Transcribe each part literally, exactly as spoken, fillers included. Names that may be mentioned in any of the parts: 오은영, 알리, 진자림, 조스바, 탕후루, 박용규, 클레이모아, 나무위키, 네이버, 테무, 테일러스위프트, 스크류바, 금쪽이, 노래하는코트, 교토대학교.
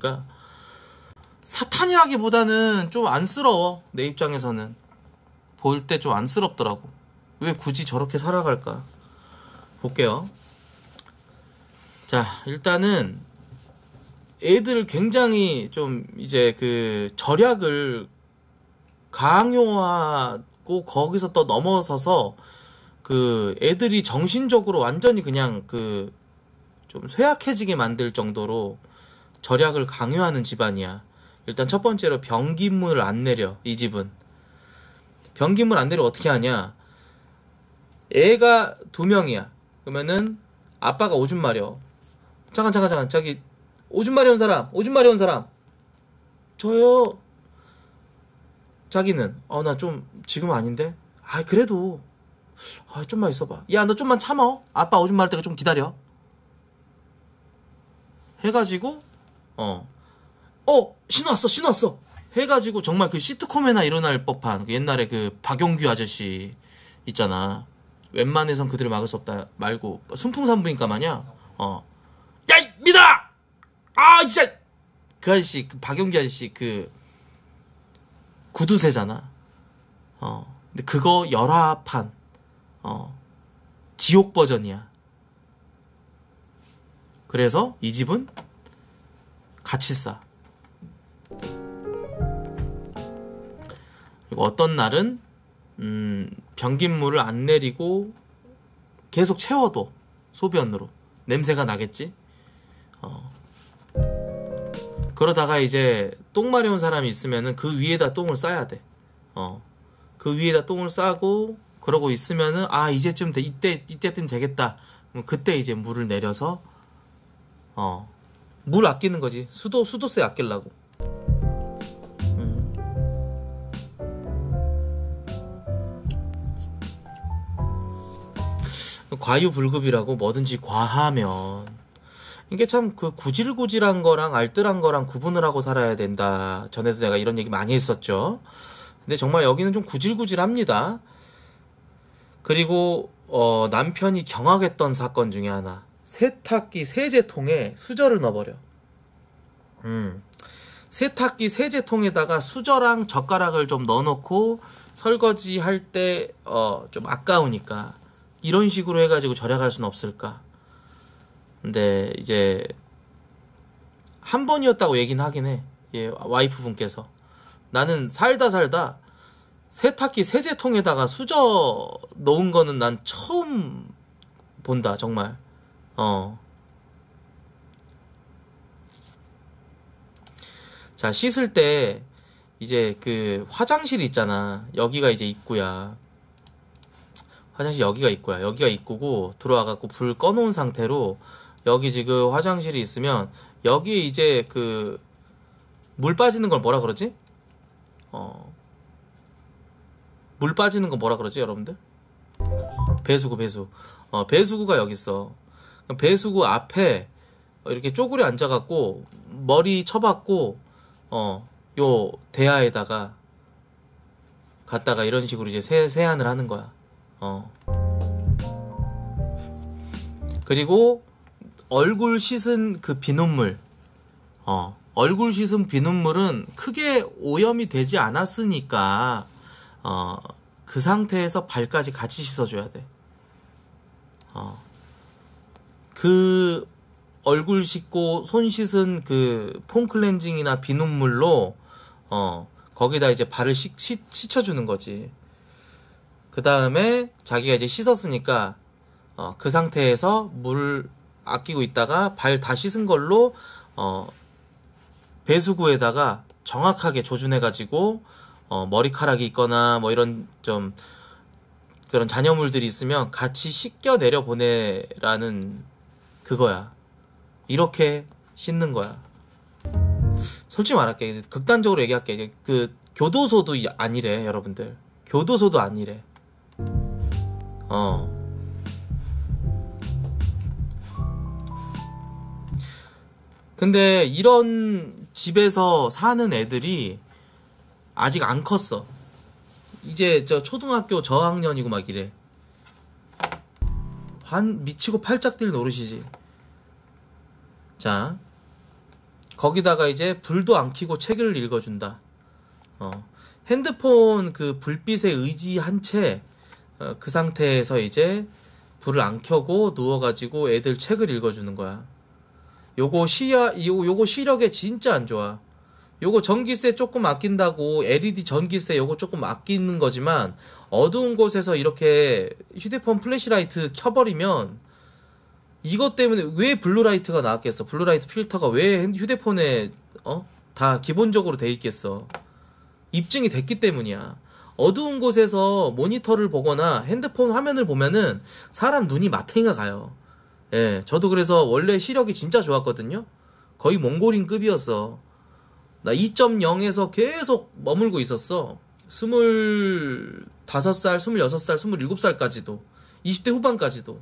그러니까 사탄이라기보다는 좀 안쓰러워. 내 입장에서는 볼 때 좀 안쓰럽더라고. 왜 굳이 저렇게 살아갈까? 볼게요. 자, 일단은 애들 굉장히 좀 이제 그 절약을 강요하고 거기서 또 넘어서서 그 애들이 정신적으로 완전히 그냥 그 좀 쇠약해지게 만들 정도로 절약을 강요하는 집안이야. 일단 첫 번째로 변기물 안 내려. 이 집은 변기물 안 내려. 어떻게 하냐, 애가 두 명이야. 그러면은 아빠가 오줌 마려. 잠깐 잠깐 잠깐 저기 오줌 마려운 사람, 오줌 마려운 사람. 저요. 자기는 어 나 좀 지금 아닌데. 아 그래도 아 좀만 있어봐. 야 너 좀만 참어. 아빠 오줌 마를 때가 좀 기다려. 해가지고 어 어 신호 왔어 신호 왔어. 해가지고 정말 그 시트콤에나 일어날 법한 그 옛날에 그 박용규 아저씨 있잖아. 웬만해선 그들을 막을 수 없다 말고 순풍산부인과 마냥 어 야 이 미다 아 진짜 그 아저씨 그 박용규 아저씨 그 구두쇠잖아. 어 근데 그거 열화판 어 지옥 버전이야. 그래서 이 집은 같이 싸. 그리고 어떤 날은 음, 변기물을 안 내리고 계속 채워둬. 소변으로 냄새가 나겠지. 어. 그러다가 이제 똥 마려운 사람이 있으면은 그 위에다 똥을 싸야 돼. 어. 그 위에다 똥을 싸고 그러고 있으면은 아 이제쯤 돼. 이때 이때쯤 되겠다. 그럼 그때 이제 물을 내려서 어. 물 아끼는 거지. 수도 수도세 아끼려고. 과유불급이라고 뭐든지 과하면 이게 참 그 구질구질한 거랑 알뜰한 거랑 구분을 하고 살아야 된다. 전에도 내가 이런 얘기 많이 했었죠. 근데 정말 여기는 좀 구질구질합니다. 그리고 어, 남편이 경악했던 사건 중에 하나. 세탁기 세제통에 수저를 넣어버려. 음. 세탁기 세제통에다가 수저랑 젓가락을 좀 넣어놓고 설거지할 때 어, 좀 아까우니까 이런 식으로 해가지고 절약할 수는 없을까. 근데 이제 한 번이었다고 얘기는 하긴 해. 예, 와이프 분께서 나는 살다 살다 세탁기 세제통에다가 수저 넣은 거는 난 처음 본다 정말. 어. 자 씻을 때 이제 그 화장실 있잖아. 여기가 이제 입구야. 화장실 여기가 입구야. 여기가 입구고 들어와갖고 불 꺼놓은 상태로 여기 지금 화장실이 있으면 여기에 이제 그 물 빠지는 걸 뭐라 그러지? 어 물 빠지는 건 뭐라 그러지 여러분들? 배수구 배수. 어 배수구가 여기 있어. 배수구 앞에 이렇게 쪼그려 앉아갖고 머리 쳐박고 어 요 대야에다가 갔다가 이런 식으로 이제 세, 세안을 하는 거야. 어. 그리고 얼굴 씻은 그 비눗물 어. 얼굴 씻은 비눗물은 크게 오염이 되지 않았으니까 어. 그 상태에서 발까지 같이 씻어줘야 돼. 어. 그 얼굴 씻고 손 씻은 그 폼 클렌징이나 비눗물로 어. 거기다 이제 발을 씻, 씻, 씻어주는 거지. 그 다음에 자기가 이제 씻었으니까 어, 그 상태에서 물 아끼고 있다가 발 다 씻은 걸로 어, 배수구에다가 정확하게 조준해가지고 어, 머리카락이 있거나 뭐 이런 좀 그런 잔여물들이 있으면 같이 씻겨 내려 보내라는 그거야. 이렇게 씻는 거야. 솔직히 말할게. 극단적으로 얘기할게. 그 교도소도 아니래 여러분들. 교도소도 아니래. 어. 근데 이런 집에서 사는 애들이 아직 안 컸어. 이제 저 초등학교 저학년이고 막 이래. 한 미치고 팔짝 뛸 노릇이지. 자, 거기다가 이제 불도 안 켜고 책을 읽어준다. 어, 핸드폰 그 불빛에 의지한 채 그 상태에서 이제 불을 안 켜고 누워가지고 애들 책을 읽어주는 거야. 요거 시야, 요거, 요거 시력에 진짜 안 좋아. 요거 전기세 조금 아낀다고 엘이디 전기세 요거 조금 아끼는 거지만, 어두운 곳에서 이렇게 휴대폰 플래시라이트 켜버리면 이것 때문에, 왜 블루라이트가 나왔겠어? 블루라이트 필터가 왜 휴대폰에 어? 다 기본적으로 돼 있겠어? 입증이 됐기 때문이야. 어두운 곳에서 모니터를 보거나 핸드폰 화면을 보면은 사람 눈이 마탱이가 가요. 예, 저도 그래서 원래 시력이 진짜 좋았거든요. 거의 몽골인급이었어. 나 이 점 영에서 계속 머물고 있었어. 스물다섯 살, 스물여섯 살, 스물일곱 살까지도. 이십 대 후반까지도.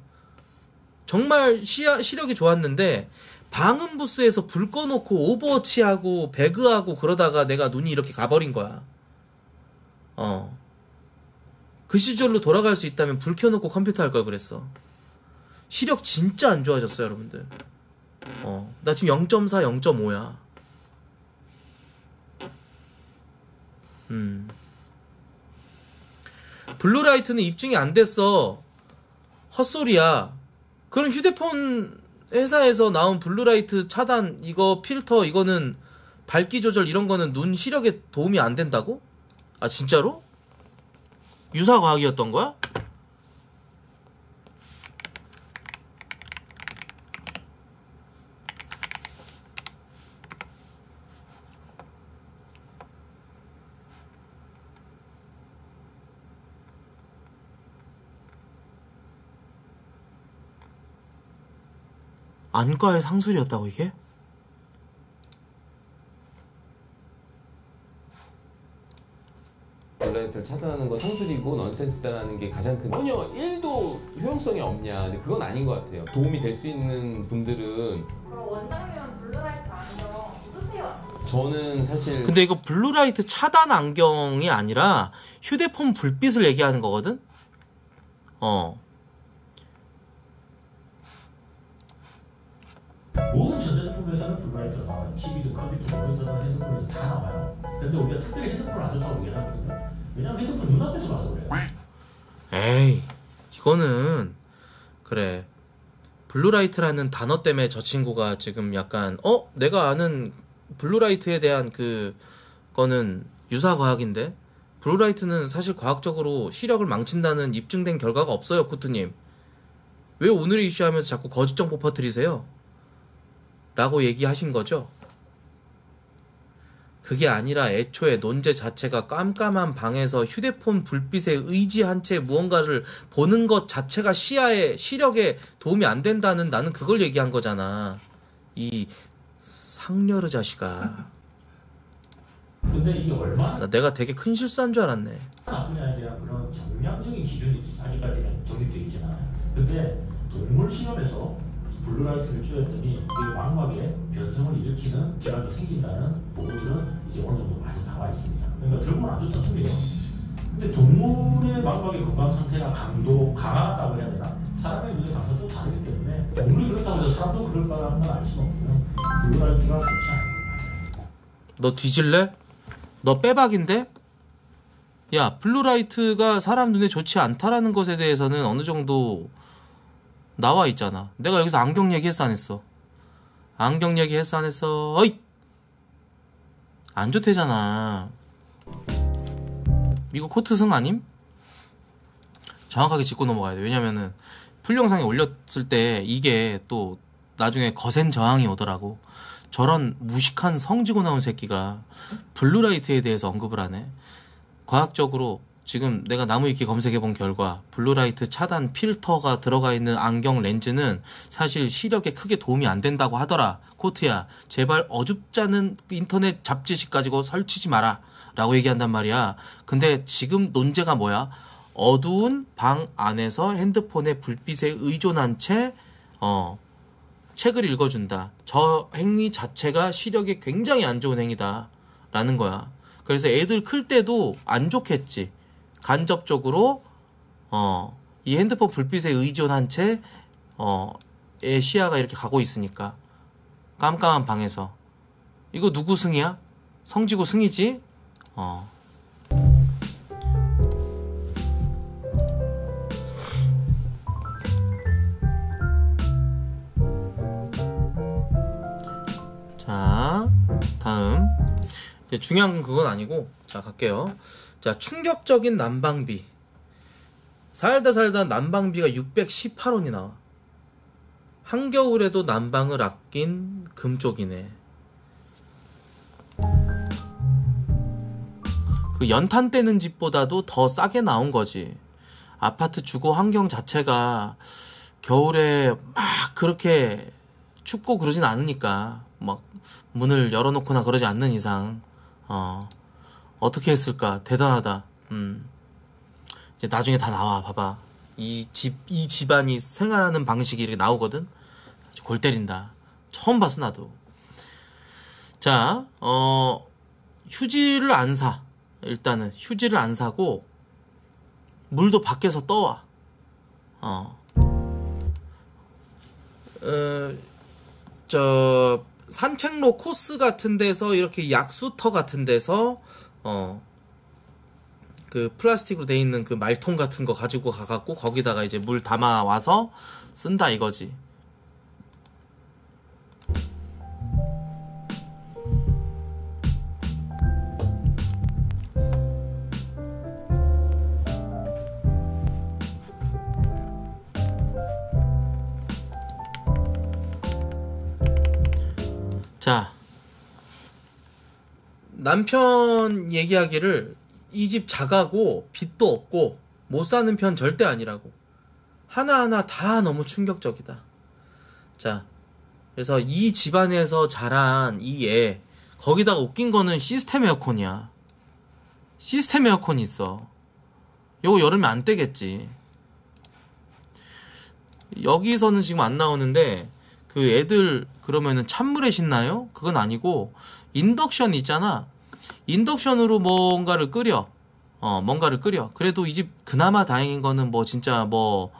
정말 시야, 시력이 좋았는데, 방음부스에서 불 꺼놓고 오버워치하고 배그하고 그러다가 내가 눈이 이렇게 가버린 거야. 어. 그 시절로 돌아갈 수 있다면 불 켜놓고 컴퓨터 할 걸 그랬어. 시력 진짜 안 좋아졌어요, 여러분들. 어. 나 지금 영 점 사, 영 점 오야. 음. 블루라이트는 입증이 안 됐어. 헛소리야. 그럼 휴대폰 회사에서 나온 블루라이트 차단, 이거 필터, 이거는 밝기 조절 이런 거는 눈 시력에 도움이 안 된다고? 아, 진짜로? 유사 과학이었던 거야? 안과의 상술이었다고 이게? 블루라이트를 차단하는 거 상술이고 넌센스다라는 게 가장 큰, 전혀 일도 효용성이 없냐, 근데 그건 아닌 것 같아요. 도움이 될 수 있는 분들은. 그럼 원장님은 블루라이트 안경 쓰세요? 저는 사실, 근데 이거 블루라이트 차단 안경이 아니라 휴대폰 불빛을 얘기하는 거거든? 어. 모든 전자제품 회사는 블루라이트가 나와요. 티비도, 컴퓨터, 모니터나 핸드폰도 다 나와요. 근데 우리가 특별히 핸드폰을 안 좋다고 얘기를 하거든요. 왜냐면 핸드폰 눈앞에서 봐서 그래요. 에이, 이거는 그래, 블루라이트라는 단어 때문에 저 친구가 지금 약간 어? 내가 아는 블루라이트에 대한 그 거는 유사과학인데, 블루라이트는 사실 과학적으로 시력을 망친다는 입증된 결과가 없어요. 쿠트님, 왜 오늘의 이슈하면서 자꾸 거짓 정보 퍼뜨리세요? 라고 얘기하신 거죠. 그게 아니라 애초에 논제 자체가 깜깜한 방에서 휴대폰 불빛에 의지한 채 무언가를 보는 것 자체가 시야에, 시력에 도움이 안 된다는, 나는 그걸 얘기한 거잖아. 이 상녀르 자식아. 근데 이게 얼마나, 내가 되게 큰 실수한 줄 알았네. 나쁘냐, 그런 정량적인 기준이 아직까지는 정립되어 있잖아. 근데 동물 실험에서 블루라이트를 쪼였더니 그 망막에 변성을 일으키는 결함이 생긴다는 보고들은 이제 어느 정도 많이 나와 있습니다. 그러니까 결과는 안 좋다는 소리예요. 근데 동물의 망막의 건강 상태가 강도, 강하다고 해야 되나? 사람의 눈의 강도도 다르기 때문에 동물이 그렇다고 해서 사람도 그럴 거라는 건 알 수 없고요. 블루라이트가 좋지 않은 것 같아요. 너 뒤질래? 너 빼박인데? 야, 블루라이트가 사람 눈에 좋지 않다라는 것에 대해서는 어느 정도 나와 있잖아. 내가 여기서 안경 얘기했어, 안 했어? 안경 얘기했어, 안 했어? 어이! 안 좋대잖아. 이거 코트승 아님? 정확하게 짚고 넘어가야 돼. 왜냐면은 풀 영상에 올렸을 때 이게 또 나중에 거센 저항이 오더라고. 저런 무식한 성지고 나온 새끼가 블루라이트에 대해서 언급을 하네. 과학적으로 지금 내가 나무위키 검색해본 결과 블루라이트 차단 필터가 들어가 있는 안경 렌즈는 사실 시력에 크게 도움이 안 된다고 하더라. 코트야, 제발 어줍잖은 인터넷 잡지식 가지고 설치지 마라 라고 얘기한단 말이야. 근데 지금 논제가 뭐야? 어두운 방 안에서 핸드폰의 불빛에 의존한 채 어, 책을 읽어준다. 저 행위 자체가 시력에 굉장히 안 좋은 행위다 라는 거야. 그래서 애들 클 때도 안 좋겠지. 간접적으로 어, 이 핸드폰 불빛에 의존한 채 어, 시야가 이렇게 가고 있으니까 깜깜한 방에서 이거 누구 승이야? 성지고 승이지? 어. 자, 다음. 이제 중요한 건 그건 아니고, 자, 갈게요. 자, 충격적인 난방비. 살다 살다 난방비가 육백십팔 원이 나와. 한겨울에도 난방을 아낀 금쪽이네. 그 연탄 떼는 집보다도 더 싸게 나온 거지. 아파트 주거 환경 자체가 겨울에 막 그렇게 춥고 그러진 않으니까, 막 문을 열어놓거나 그러지 않는 이상. 어, 어떻게 했을까? 대단하다. 음. 이제 나중에 다 나와. 봐봐. 이 집, 이 집안이 생활하는 방식이 이렇게 나오거든? 골 때린다. 처음 봤어, 나도. 자, 어, 휴지를 안 사. 일단은, 휴지를 안 사고, 물도 밖에서 떠와. 어. 어, 저, 산책로 코스 같은 데서, 이렇게 약수터 같은 데서, 어, 그 플라스틱으로 돼 있는 그 말통 같은 거 가지고 가갖고 거기다가 이제 물 담아 와서 쓴다 이거지. 자, 남편 얘기하기를 이 집 작아고 빚도 없고 못 사는 편 절대 아니라고. 하나하나 다 너무 충격적이다. 자, 그래서 이 집안에서 자란 이 애, 거기다가 웃긴 거는 시스템 에어컨이야. 시스템 에어컨이 있어. 요거 여름에 안 되겠지. 여기서는 지금 안 나오는데 그 애들 그러면은 찬물에 씻나요? 그건 아니고 인덕션 있잖아. 인덕션으로 뭔가를 끓여. 어, 뭔가를 끓여. 그래도 이 집 그나마 다행인 거는 뭐 진짜 뭐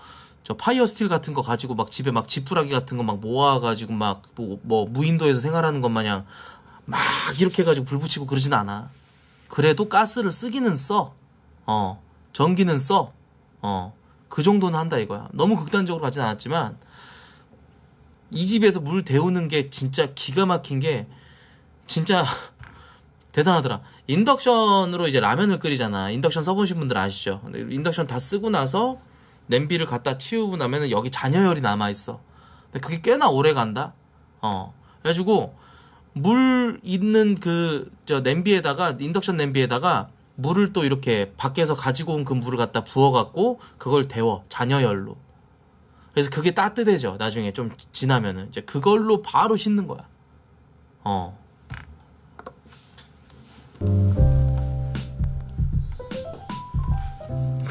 저 파이어 스틸 같은 거 가지고 막 집에 막 지푸라기 같은 거 막 모아 가지고 막 뭐 뭐 무인도에서 생활하는 것 마냥 막 이렇게 해 가지고 불 붙이고 그러진 않아. 그래도 가스를 쓰기는 써. 어. 전기는 써. 어. 그 정도는 한다 이거야. 너무 극단적으로 가진 않았지만 이 집에서 물 데우는 게 진짜 기가 막힌 게 진짜 대단하더라. 인덕션으로 이제 라면을 끓이잖아. 인덕션 써보신 분들 아시죠? 인덕션 다 쓰고 나서 냄비를 갖다 치우고 나면은 여기 잔여열이 남아있어. 근데 그게 꽤나 오래 간다? 어. 그래가지고, 물 있는 그, 저 냄비에다가, 인덕션 냄비에다가 물을 또 이렇게 밖에서 가지고 온 그 물을 갖다 부어갖고 그걸 데워. 잔여열로. 그래서 그게 따뜻해져. 나중에 좀 지나면은. 이제 그걸로 바로 씻는 거야. 어.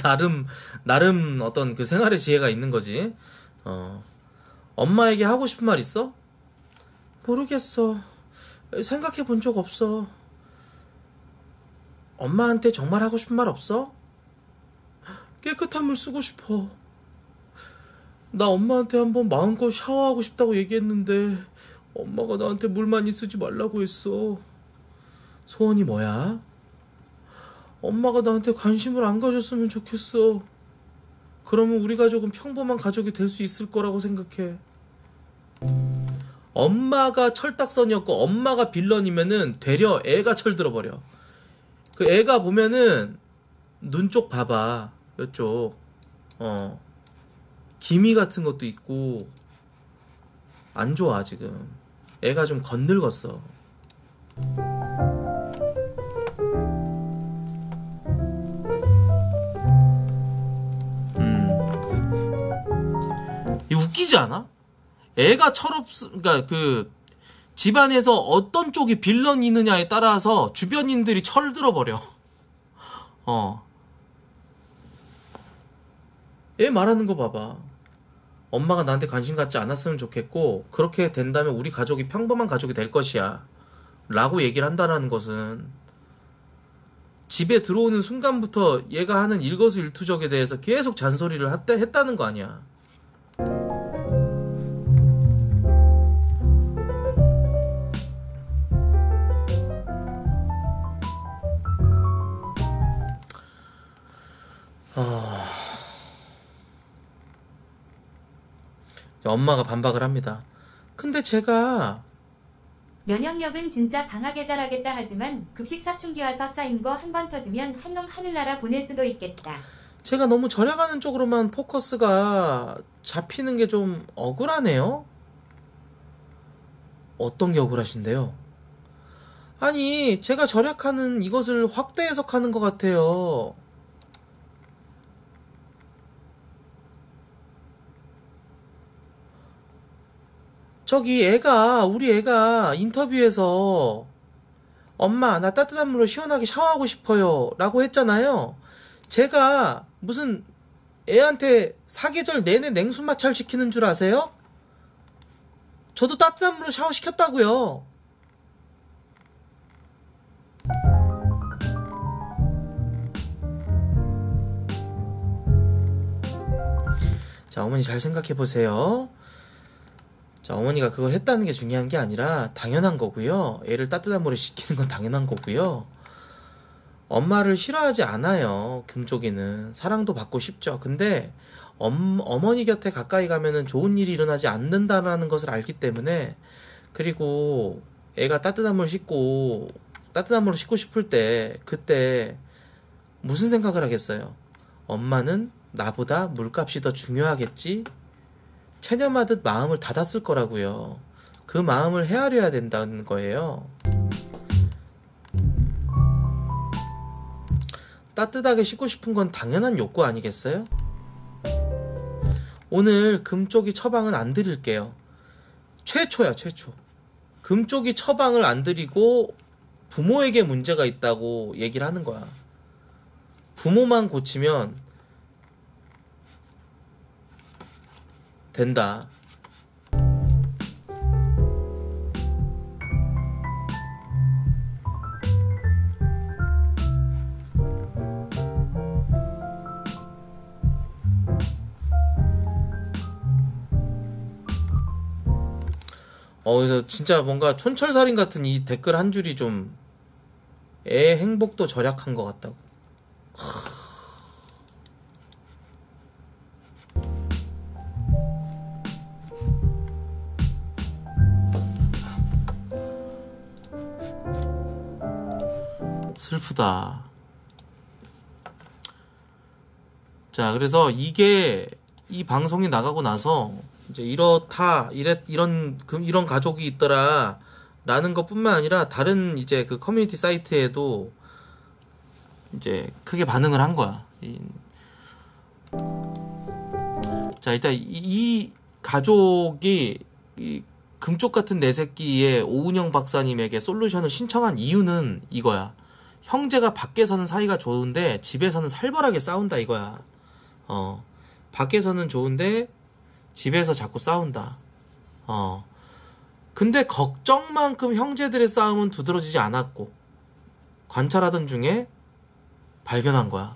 나름 나름 어떤 그 생활의 지혜가 있는 거지. 어. 엄마에게 하고 싶은 말 있어? 모르겠어. 생각해 본 적 없어. 엄마한테 정말 하고 싶은 말 없어? 깨끗한 물 쓰고 싶어. 나 엄마한테 한번 마음껏 샤워하고 싶다고 얘기했는데 엄마가 나한테 물 많이 쓰지 말라고 했어. 소원이 뭐야? 엄마가 나한테 관심을 안 가졌으면 좋겠어. 그러면 우리 가족은 평범한 가족이 될 수 있을 거라고 생각해. 엄마가 철딱선이었고 엄마가 빌런이면은 되려 애가 철들어버려. 그 애가 보면은 눈 쪽 봐봐. 이쪽. 어. 기미 같은 것도 있고 안 좋아 지금. 애가 좀 건늙었어. 웃기지 않아? 애가 철없, 그러니까 그 집안에서 어떤 쪽이 빌런이느냐에 따라서 주변인들이 철들어버려. 어. 얘 말하는 거 봐봐. 엄마가 나한테 관심 갖지 않았으면 좋겠고 그렇게 된다면 우리 가족이 평범한 가족이 될 것이야 라고 얘기를 한다라는 것은 집에 들어오는 순간부터 얘가 하는 일거수일투족에 대해서 계속 잔소리를 했다는 거 아니야. 어... 엄마가 반박을 합니다. 근데 제가 면역력은 진짜 강하게 자라겠다 하지만 급식 사춘기 와서 쌓인 거 한 번 터지면 한놈 하늘나라 보낼 수도 있겠다. 제가 너무 절약하는 쪽으로만 포커스가 잡히는 게 좀 억울하네요. 어떤 게 억울하신데요? 아니, 제가 절약하는 이것을 확대 해석하는 것 같아요. 저기 애가, 우리 애가 인터뷰에서 엄마, 나 따뜻한 물로 시원하게 샤워하고 싶어요 라고 했잖아요. 제가 무슨 애한테 사계절 내내 냉수 마찰 시키는 줄 아세요? 저도 따뜻한 물로 샤워 시켰다고요. 자, 어머니 잘 생각해보세요. 자, 어머니가 그걸 했다는 게 중요한 게 아니라 당연한 거고요. 애를 따뜻한 물에 씻기는 건 당연한 거고요. 엄마를 싫어하지 않아요. 금쪽이는 사랑도 받고 싶죠. 근데 엄, 어머니 곁에 가까이 가면은 좋은 일이 일어나지 않는다라는 것을 알기 때문에, 그리고 애가 따뜻한 물 씻고 따뜻한 물로 씻고 싶을 때 그때 무슨 생각을 하겠어요. 엄마는 나보다 물값이 더 중요하겠지? 체념하듯 마음을 닫았을 거라고요. 그 마음을 헤아려야 된다는 거예요. 따뜻하게 씻고 싶은 건 당연한 욕구 아니겠어요? 오늘 금쪽이 처방은 안 드릴게요. 최초야, 최초. 금쪽이 처방을 안 드리고 부모에게 문제가 있다고 얘기를 하는 거야. 부모만 고치면 된다. 어, 그래서 진짜 뭔가 촌철살인 같은 이 댓글 한 줄이 좀 애 행복도 절약한 것 같다고. 슬프다. 자, 그래서 이게 이 방송이 나가고 나서 이제 이렇다, 이래, 이런 이런 가족이 있더라 라는 것뿐만 아니라 다른 이제 그 커뮤니티 사이트에도 이제 크게 반응을 한 거야. 자, 일단 이, 이 가족이 이 금쪽 같은 내 새끼의 오은영 박사님에게 솔루션을 신청한 이유는 이거야. 형제가 밖에서는 사이가 좋은데 집에서는 살벌하게 싸운다 이거야. 어, 밖에서는 좋은데 집에서 자꾸 싸운다. 어, 근데 걱정만큼 형제들의 싸움은 두드러지지 않았고 관찰하던 중에 발견한 거야.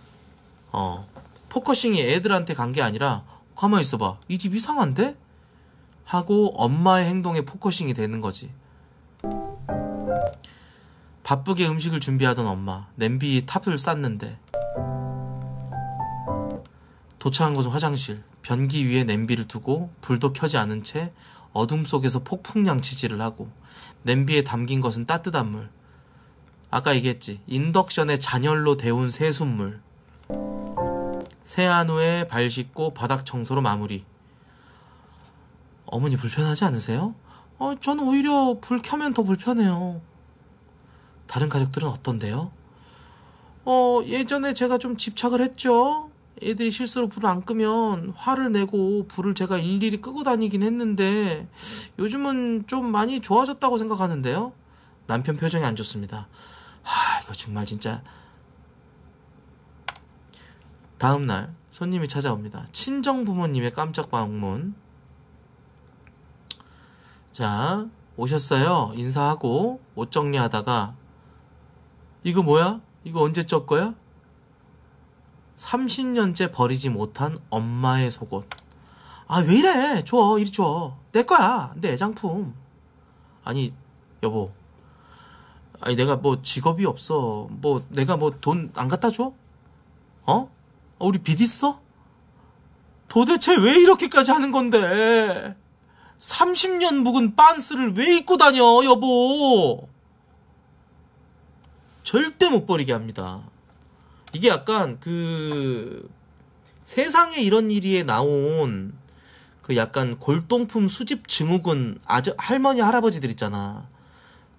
어, 포커싱이 애들한테 간 게 아니라 가만히 있어봐, 이 집 이상한데? 하고 엄마의 행동에 포커싱이 되는 거지. 바쁘게 음식을 준비하던 엄마, 냄비 탑을 쌌는데 도착한 곳은 화장실. 변기 위에 냄비를 두고 불도 켜지 않은 채 어둠 속에서 폭풍 양치질을 하고, 냄비에 담긴 것은 따뜻한 물, 아까 얘기했지, 인덕션에 잔열로 데운 세숫물. 세안 후에 발 씻고 바닥 청소로 마무리. 어머니 불편하지 않으세요? 어, 저는 오히려 불 켜면 더 불편해요. 다른 가족들은 어떤데요? 어, 예전에 제가 좀 집착을 했죠. 애들이 실수로 불을 안 끄면 화를 내고 불을 제가 일일이 끄고 다니긴 했는데 요즘은 좀 많이 좋아졌다고 생각하는데요. 남편 표정이 안 좋습니다. 하, 이거 정말 진짜. 다음날 손님이 찾아옵니다. 친정 부모님의 깜짝 방문. 자, 오셨어요. 인사하고 옷 정리하다가 이거 뭐야? 이거 언제 쪘 거야? 삼십 년째 버리지 못한 엄마의 속옷. 아, 왜 이래? 줘, 이리 줘. 내 거야. 내 애장품. 아니, 여보. 아니, 내가 뭐 직업이 없어. 뭐, 내가 뭐 돈 안 갖다 줘? 어? 어, 우리 빚 있어? 도대체 왜 이렇게까지 하는 건데? 삼십 년 묵은 빤스를 왜 입고 다녀, 여보? 절대 못 버리게 합니다. 이게 약간 그 세상에 이런 일이 나온 그 약간 골동품 수집 증후군 아저 할머니 할아버지들 있잖아.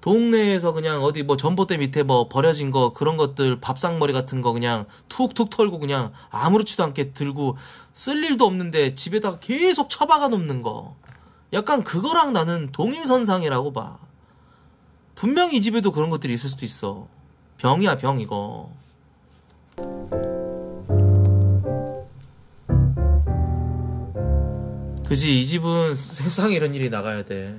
동네에서 그냥 어디 뭐 전봇대 밑에 뭐 버려진 거 그런 것들 밥상머리 같은 거 그냥 툭툭 털고 그냥 아무렇지도 않게 들고 쓸 일도 없는데 집에다가 계속 처박아 놓는 거. 약간 그거랑 나는 동일선상이라고 봐. 분명히 이 집에도 그런 것들이 있을 수도 있어. 병이야 병 이거. 그지, 이 집은 세상에 이런 일이 나가야 돼.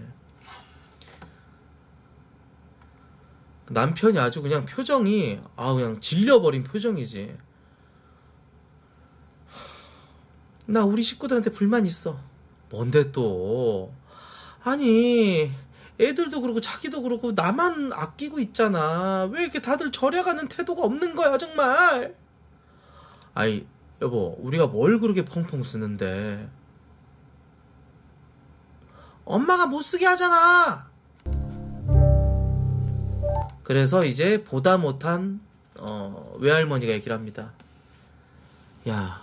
남편이 아주 그냥 표정이 아 그냥 질려버린 표정이지. 나 우리 식구들한테 불만 있어. 뭔데 또? 아니 애들도 그렇고 자기도 그렇고 나만 아끼고 있잖아. 왜 이렇게 다들 절약하는 태도가 없는 거야 정말. 아이 여보, 우리가 뭘 그렇게 펑펑 쓰는데. 엄마가 못쓰게 하잖아. 그래서 이제 보다 못한 어, 외할머니가 얘기를 합니다. 야,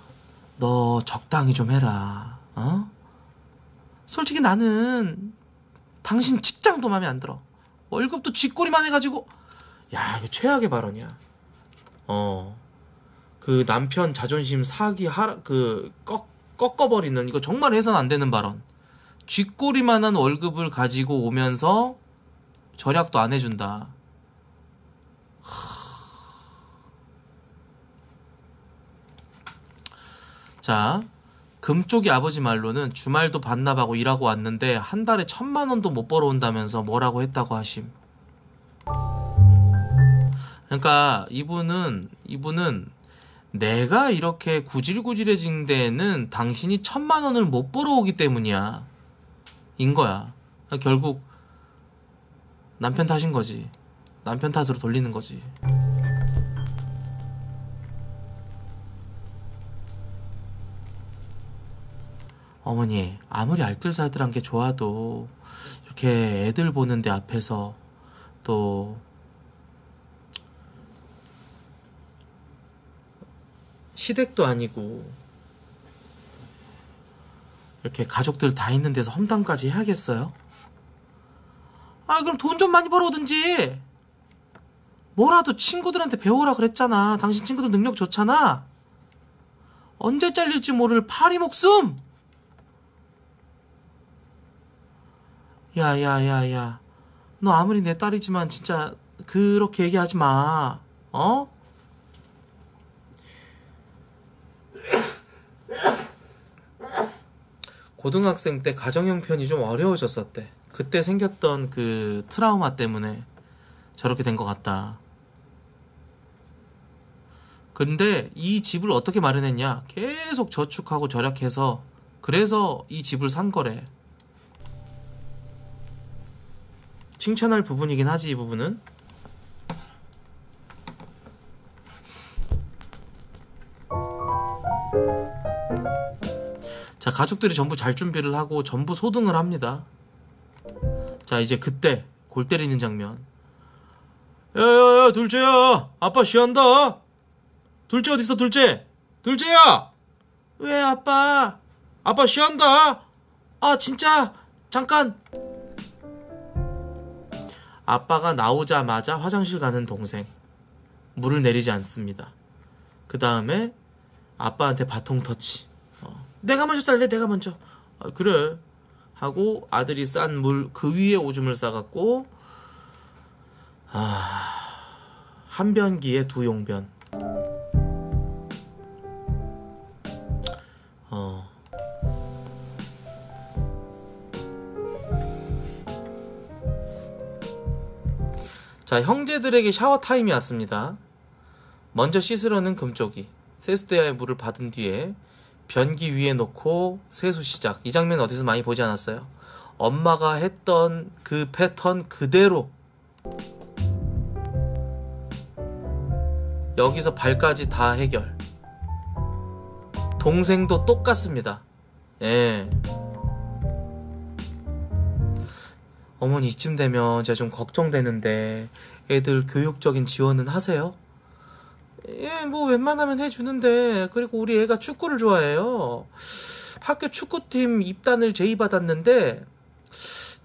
너 적당히 좀 해라. 어? 솔직히 나는 당신 직장도 마음에 안 들어. 월급도 쥐꼬리만 해가지고. 야, 이거 최악의 발언이야. 어, 그 남편 자존심 사기 하라 그 꺾 꺾어버리는 이거 정말 해선 안 되는 발언. 쥐꼬리만한 월급을 가지고 오면서 절약도 안 해준다. 하... 자, 금쪽이 아버지 말로는 주말도 반납하고 일하고 왔는데 한 달에 천만 원도 못 벌어온다면서 뭐라고 했다고 하심. 그러니까 이분은 이분은 내가 이렇게 구질구질해진 데에는 당신이 천만 원을 못 벌어오기 때문이야. 인 거야. 그러니까 결국 남편 탓인 거지. 남편 탓으로 돌리는 거지. 어머니, 아무리 알뜰살뜰한 게 좋아도 이렇게 애들 보는데 앞에서 또 시댁도 아니고 이렇게 가족들 다 있는 데서 험담까지 해야겠어요? 아, 그럼 돈 좀 많이 벌어오든지. 뭐라도 친구들한테 배우라 그랬잖아. 당신 친구들 능력 좋잖아. 언제 잘릴지 모를 파리 목숨. 야야야야, 너 아무리 내 딸이지만 진짜 그렇게 얘기하지 마. 어? 고등학생 때 가정 형편이 좀 어려워졌었대. 그때 생겼던 그 트라우마 때문에 저렇게 된 것 같다. 근데 이 집을 어떻게 마련했냐? 계속 저축하고 절약해서 그래서 이 집을 산 거래. 칭찬할 부분이긴 하지 이 부분은. 자, 가족들이 전부 잘 준비를 하고 전부 소등을 합니다. 자, 이제 그때 골 때리는 장면. 야야야, 둘째야, 아빠 쉬한다. 둘째 어딨어? 둘째, 둘째야. 왜 아빠? 아빠 쉬한다. 아 진짜? 잠깐. 아빠가 나오자마자 화장실 가는 동생. 물을 내리지 않습니다. 그 다음에 아빠한테 바통 터치. 어. 내가 먼저 쌀래, 내가 먼저. 아, 그래 하고 아들이 싼 물 그 위에 오줌을 싸갖고. 아, 한 변기에 두 용변. 어. 자, 형제들에게 샤워 타임이 왔습니다. 먼저 씻으려는 금쪽이. 세수대야의 물을 받은 뒤에 변기 위에 놓고 세수 시작. 이 장면 어디서 많이 보지 않았어요? 엄마가 했던 그 패턴 그대로. 여기서 발까지 다 해결. 동생도 똑같습니다. 예. 어머니, 이쯤 되면 제가 좀 걱정되는데 애들 교육적인 지원은 하세요? 예, 뭐 웬만하면 해주는데, 그리고 우리 애가 축구를 좋아해요. 학교 축구팀 입단을 제의받았는데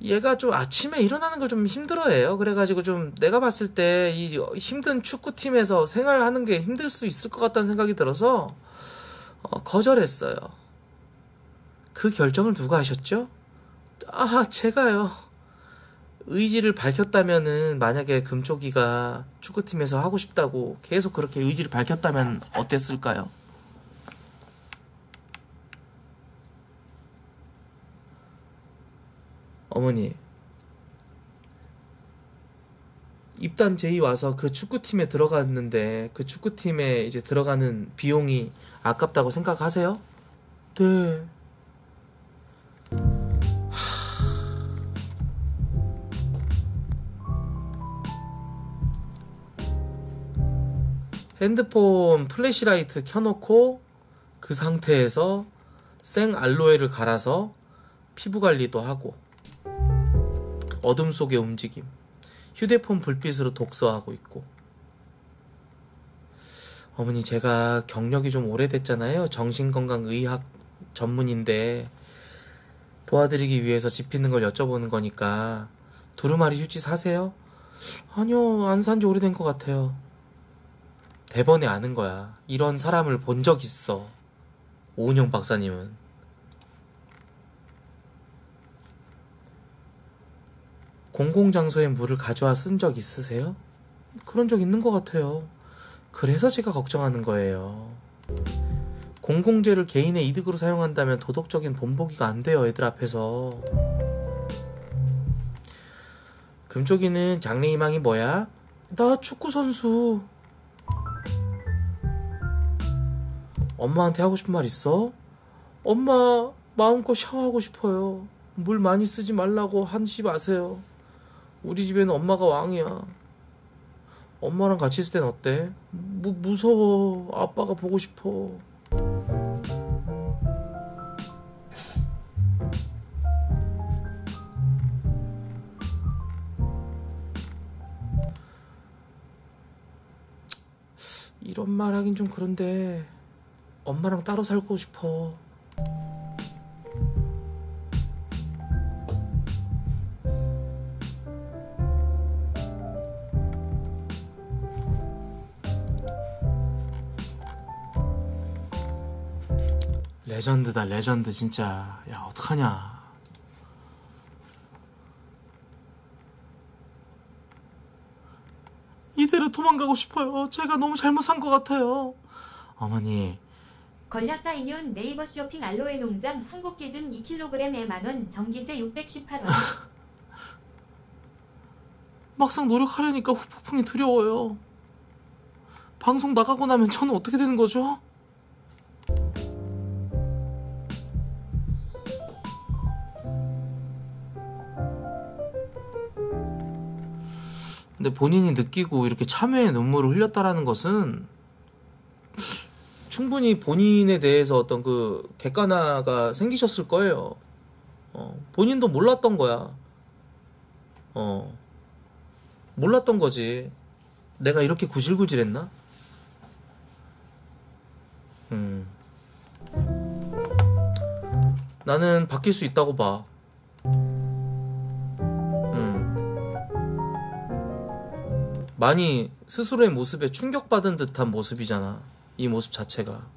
얘가 좀 아침에 일어나는 걸 좀 힘들어해요. 그래가지고 좀 내가 봤을 때 이 힘든 축구팀에서 생활하는 게 힘들 수 있을 것 같다는 생각이 들어서 어, 거절했어요. 그 결정을 누가 하셨죠? 아, 제가요. 의지를 밝혔다면은, 만약에 금쪽이가 축구팀에서 하고 싶다고 계속 그렇게 의지를 밝혔다면 어땠을까요? 어머니, 입단 제의 와서 그 축구팀에 들어갔는데 그 축구팀에 이제 들어가는 비용이 아깝다고 생각하세요? 네. 하... 핸드폰 플래시라이트 켜놓고 그 상태에서 생 알로에를 갈아서 피부관리도 하고, 어둠 속의 움직임, 휴대폰 불빛으로 독서하고 있고. 어머니, 제가 경력이 좀 오래됐잖아요. 정신건강의학 전문인데 도와드리기 위해서 짚히는 걸 여쭤보는 거니까, 두루마리 휴지 사세요? 아니요, 안 산 지 오래된 것 같아요. 대번에 아는 거야. 이런 사람을 본 적 있어. 오은영 박사님은. 공공장소에 물을 가져와 쓴 적 있으세요? 그런 적 있는 것 같아요. 그래서 제가 걱정하는 거예요. 공공재를 개인의 이득으로 사용한다면 도덕적인 본보기가 안 돼요, 애들 앞에서. 금쪽이는 장래희망이 뭐야? 나 축구선수. 엄마한테 하고 싶은 말 있어? 엄마, 마음껏 샤워하고 싶어요. 물 많이 쓰지 말라고 하지 마세요. 우리 집에는 엄마가 왕이야. 엄마랑 같이 있을 땐 어때? 무, 무서워. 아빠가 보고 싶어. 이런 말 하긴 좀 그런데 엄마랑 따로 살고 싶어. 레전드다, 레전드 진짜. 야, 어떡하냐. 이대로 도망가고 싶어요. 제가 너무 잘못 산 것 같아요. 어머니, 걸렸다. 인연 네이버 쇼핑 알로에 농장 한국 기준 이 킬로그램에 만 원, 전기세 육백십팔 원. 막상 노력하려니까 후폭풍이 두려워요. 방송 나가고 나면 저는 어떻게 되는 거죠? 근데 본인이 느끼고 이렇게 참회의 눈물을 흘렸다라는 것은 충분히 본인에 대해서 어떤 그 객관화가 생기셨을 거예요. 어, 본인도 몰랐던 거야. 어, 몰랐던 거지. 내가 이렇게 구질구질했나? 음. 나는 바뀔 수 있다고 봐. 많이 스스로의 모습에 충격받은 듯한 모습이잖아, 이 모습 자체가.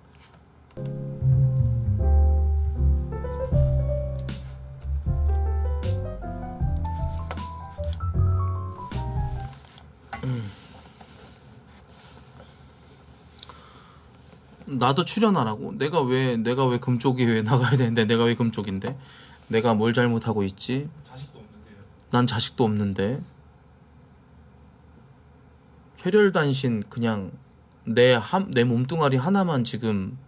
나도 출연하라고? 내가 왜 내가 왜 금쪽이 왜 나가야 되는데, 내가 왜 금쪽인데? 내가 뭘 잘못하고 있지? 자식도 없는데요. 난 자식도 없는데. 혈혈단신 그냥 내, 함, 내 몸뚱아리 하나만 지금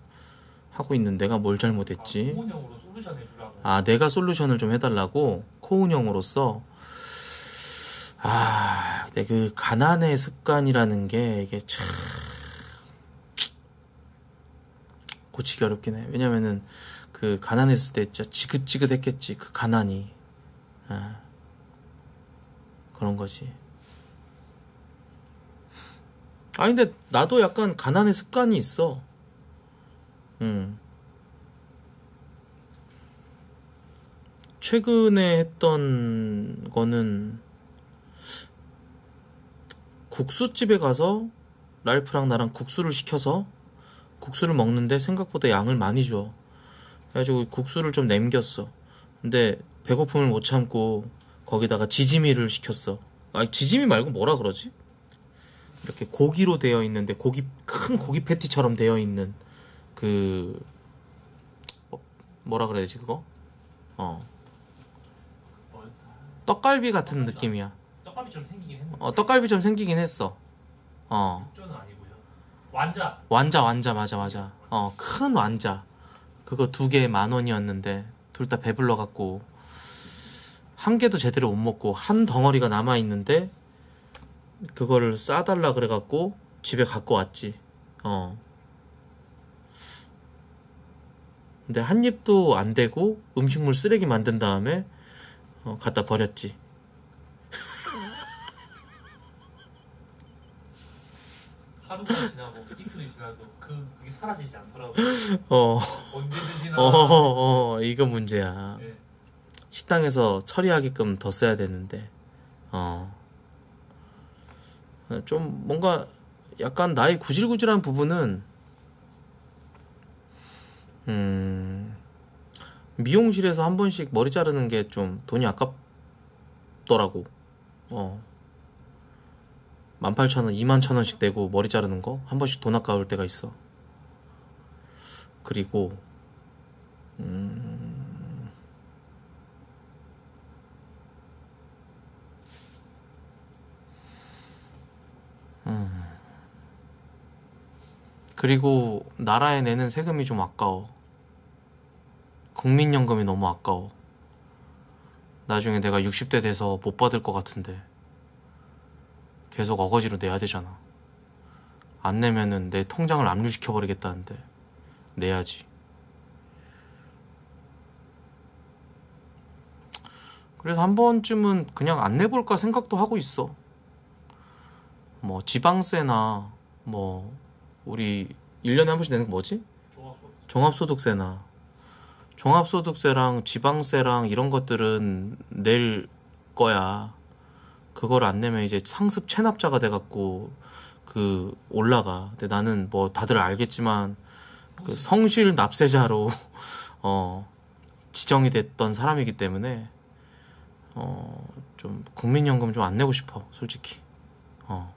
하고 있는, 내가 뭘 잘못했지? 아, 코운형으로 솔루션 해주라고. 아, 내가 솔루션을 좀 해달라고? 코운형으로서? 아, 근데 그 가난의 습관이라는 게 이게 참 고치기 어렵긴 해. 왜냐면은 그 가난했을 때 진짜 지긋지긋했겠지. 그 가난이. 아, 그런 거지. 아 근데 나도 약간 가난의 습관이 있어. 음. 최근에 했던 거는 국수집에 가서 랄프랑 나랑 국수를 시켜서 국수를 먹는데 생각보다 양을 많이 줘. 그래가지고 국수를 좀 남겼어. 근데 배고픔을 못 참고 거기다가 지짐이를 시켰어. 아니 지짐이 말고 뭐라 그러지? 이렇게 고기로 되어 있는데 고기 큰 고기 패티처럼 되어 있는 그 뭐라 그래야 되지 그거? 어 떡갈비 같은 느낌이야. 떡갈비처럼 생기긴 했는데. 어 떡갈비처럼 생기긴 했어. 어. 육전은 아니고요. 완자. 완자 완자 맞아 맞아. 어 큰 완자. 그거 두 개 만 원이었는데 둘 다 배불러 갖고 한 개도 제대로 못 먹고 한 덩어리가 남아 있는데. 그거를 싸달라 그래갖고 집에 갖고 왔지. 어. 근데 한 입도 안 되고 음식물 쓰레기 만든 다음에 어, 갖다 버렸지. 하루가 지나고 이틀이 지나도 그, 그게 사라지지 않더라고. 어. 언제든지 나. 어, 어, 어, 이거 문제야. 네. 식당에서 처리하게끔 더 써야 되는데. 어. 좀 뭔가 약간 나의 구질구질한 부분은 음 미용실에서 한 번씩 머리 자르는 게 좀 돈이 아깝더라고. 어 만 팔천 원, 이만 천 원씩 내고 머리 자르는 거 한 번씩 돈 아까울 때가 있어. 그리고 음 음. 그리고 나라에 내는 세금이 좀 아까워. 국민연금이 너무 아까워. 나중에 내가 육십 대 돼서 못 받을 것 같은데 계속 어거지로 내야 되잖아. 안 내면은 내 통장을 압류시켜버리겠다는데 내야지. 그래서 한 번쯤은 그냥 안 내볼까 생각도 하고 있어. 뭐 지방세나 뭐 우리 일 년에 한 번씩 내는 거 뭐지? 종합소득세. 종합소득세나 종합소득세랑 지방세랑 이런 것들은 낼 거야. 그걸 안 내면 이제 상습 체납자가 돼갖고 그 올라가. 근데 나는 뭐 다들 알겠지만 그 성실 납세자로 어 지정이 됐던 사람이기 때문에 어 좀 국민연금 좀 안 내고 싶어 솔직히. 어.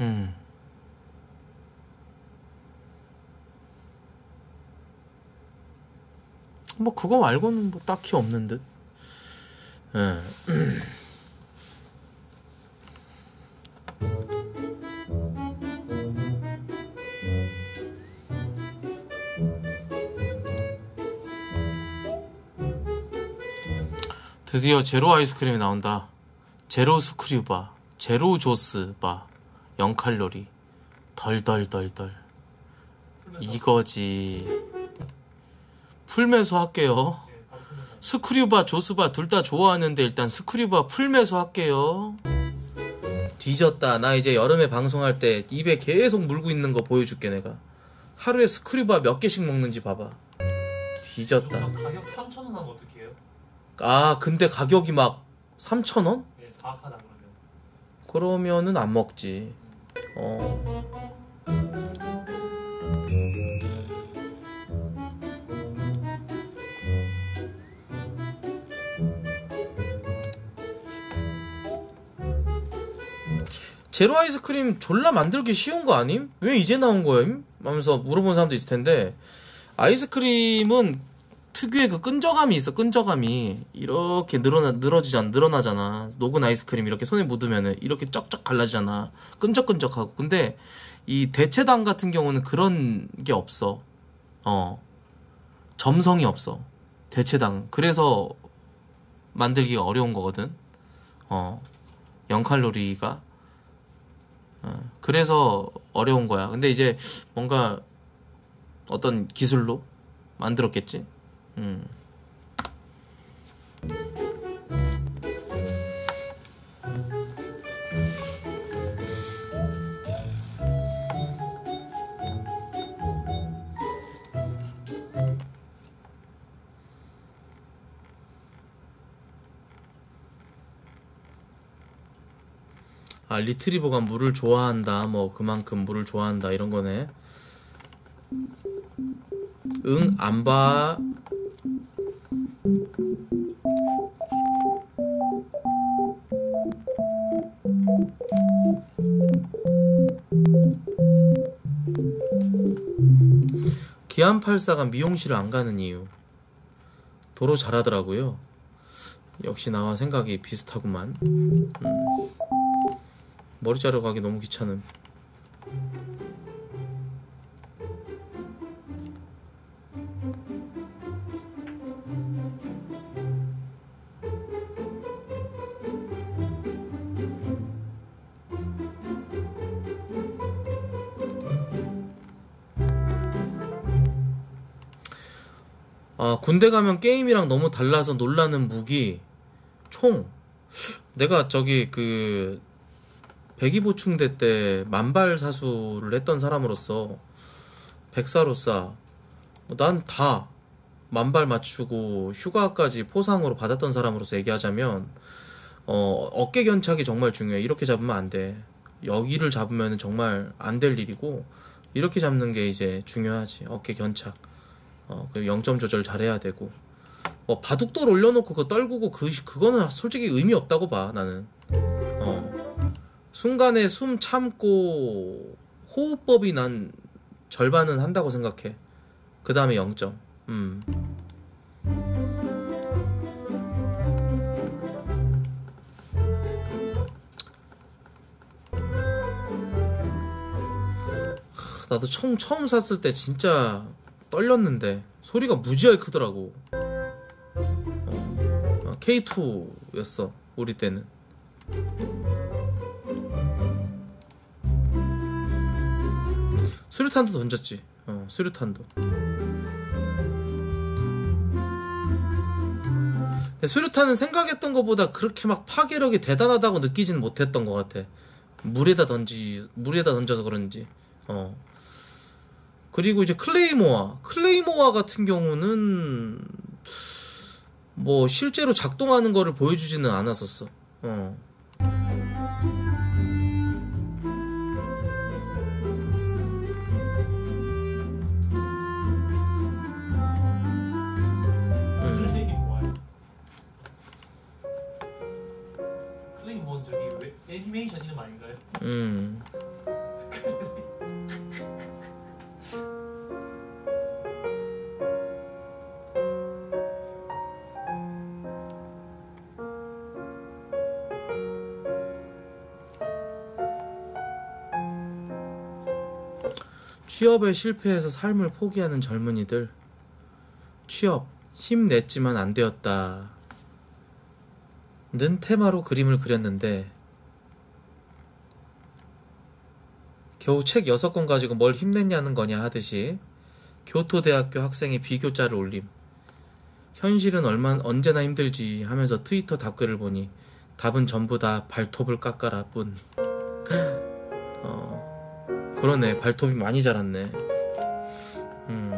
음. 뭐 그거 말고는 뭐 딱히 없는 듯. 예. 드디어 제로 아이스크림이 나온다. 제로 스크류바, 제로 조스바. 영 칼로리 덜덜덜덜 이거지. 풀매수 할게요. 스크류바 조스바 둘 다 좋아하는데 일단 스크류바 풀매수 할게요. 뒤졌다. 나 이제 여름에 방송할 때 입에 계속 물고 있는 거 보여줄게. 내가 하루에 스크류바 몇 개씩 먹는지 봐봐. 뒤졌다. 가격 삼천 원 하면 어떡해요? 아 근데 가격이 막 삼천 원? 네 사악하다. 그러면은 안 먹지. 어. 제로 아이스크림 졸라 만들기 쉬운 거 아님? 왜 이제 나온 거임? 하면서 물어본 사람도 있을 텐데 아이스크림은 특유의 그 끈적함이 있어. 끈적함이 이렇게 늘어나 늘어지잖아 늘어나잖아. 녹은 아이스크림 이렇게 손에 묻으면은 이렇게 쩍쩍 갈라지잖아. 끈적끈적하고. 근데 이 대체당 같은 경우는 그런 게 없어. 어 점성이 없어 대체당. 그래서 만들기가 어려운 거거든. 어, 영 칼로리가 어, 그래서 어려운 거야. 근데 이제 뭔가 어떤 기술로 만들었겠지. 음. 아, 리트리버가 물을 좋아한다, 뭐 그만큼 물을 좋아한다 이런 거네. 응, 안 봐. 기안팔사가 미용실을 안 가는 이유. 도로 잘하더라고요. 역시 나와 생각이 비슷하구만. 음. 머리 자르고 가기 너무 귀찮음. 아, 군대 가면 게임이랑 너무 달라서 놀라는 무기. 총. 내가 저기 그 백이보충대 때 만발 사수를 했던 사람으로서 백사로사 난 다 만발 맞추고 휴가까지 포상으로 받았던 사람으로서 얘기하자면 어, 어깨 견착이 정말 중요해. 이렇게 잡으면 안 돼. 여기를 잡으면 정말 안 될 일이고 이렇게 잡는 게 이제 중요하지. 어깨 견착. 어, 그리고 영점 조절 잘해야 되고 뭐 바둑돌 올려놓고 그거 떨구고 그, 그거는 솔직히 의미 없다고 봐 나는. 어. 순간에 숨 참고 호흡법이 난 절반은 한다고 생각해. 그 다음에 영점. 음. 하, 나도 처음, 처음 샀을 때 진짜 떨렸는데 소리가 무지하게 크더라고. 어, 케이 투였어 우리 때는. 수류탄도 던졌지. 어, 수류탄도. 근데 수류탄은 생각했던 것보다 그렇게 막 파괴력이 대단하다고 느끼진 못했던 것 같아. 물에다 던지, 물에다 던져서 그런지. 어. 그리고 이제 클레이모아. 클레이모아 같은 경우는 뭐 실제로 작동하는 거를 보여주지는 않았었어. 어. 애니메이션 이름 아닌가요? 음. 취업에 실패해서 삶을 포기하는 젊은이들. 취업, 힘냈지만 안 되었다 는 테마로 그림을 그렸는데 겨우 책 여섯 권 가지고 뭘 힘냈냐는 거냐 하듯이 교토대학교 학생이 비교자를 올림. 현실은 얼만 언제나 힘들지 하면서 트위터 답글을 보니 답은 전부 다 발톱을 깎아라 뿐. 어, 그러네. 발톱이 많이 자랐네. 음.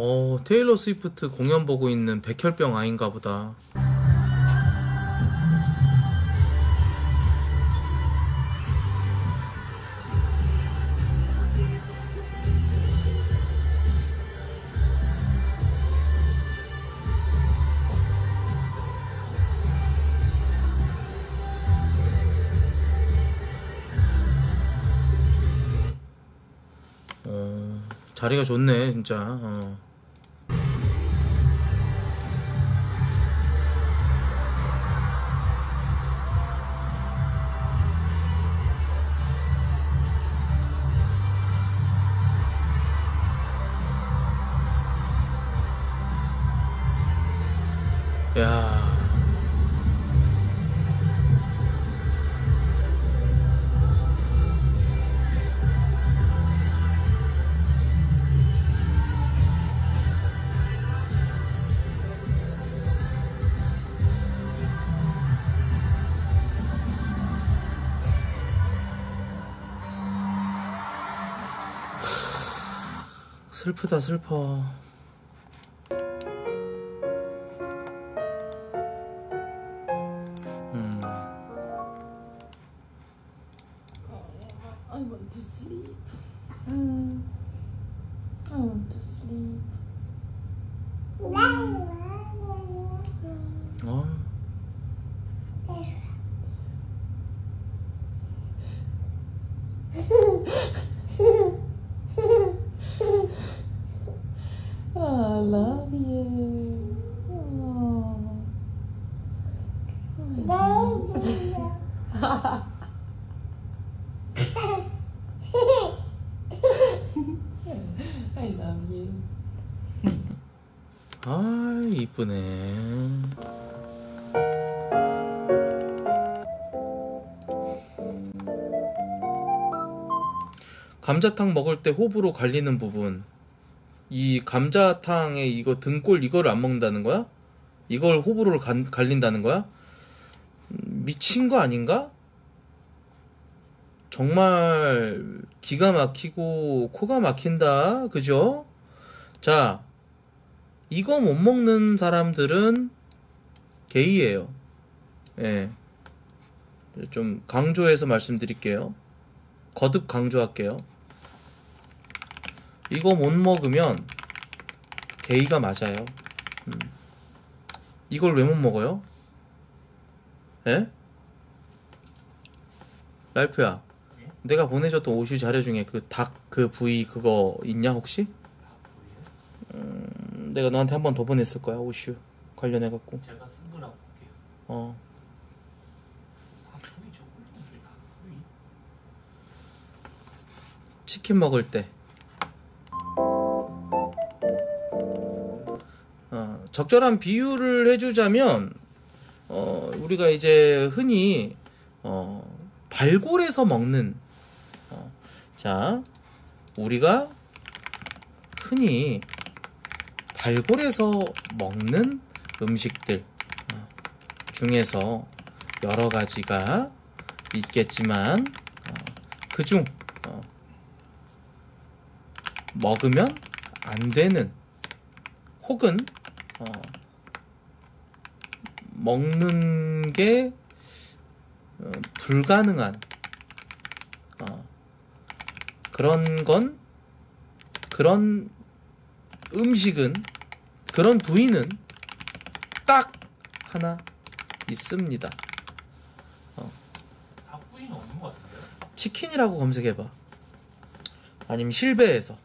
어, 테일러스위프트 공연 보고 있는 백혈병 아인가 보다. 자리가 좋네 진짜. 어. 야. 슬프다 슬퍼. 음. I want to sleep. 음. I want to sleep. 어? I love you. Oh. Oh. I love you. 아, 이쁘네. 감자탕 먹을 때 호불호 갈리는 부분. 이 감자탕에 이거 등골 이걸 안 먹는다는 거야? 이걸 호불호를 간, 갈린다는 거야? 미친 거 아닌가? 정말 기가 막히고 코가 막힌다. 그죠? 자, 이거 못 먹는 사람들은 게이예요. 예. 좀 강조해서 말씀드릴게요. 거듭 강조할게요. 이거 못 먹으면 게이가 맞아요. 음. 이걸 왜 못 먹어요? 에? 랄프야, 네? 내가 보내줬던 오슈 자료 중에 그 닭 그 부위 그거 있냐 혹시? 음, 내가 너한테 한 번 더 보냈을 거야 오슈 관련해 갖고. 제가 쓴 거라고 볼게요. 어. 치킨 먹을 때. 적절한 비유를 해주자면 어, 우리가 이제 흔히 어, 발골해서 먹는 어, 자 우리가 흔히 발골해서 먹는 음식들 어, 중에서 여러 가지가 있겠지만 어, 그중 어, 먹으면 안 되는 혹은 어, 먹는 게 어, 불가능한 어, 그런 건 그런 음식은 그런 부위는 딱 하나 있습니다. 어. 닭 부위는 없는 것 같은데요? 치킨이라고 검색해봐. 아니면 실베에서.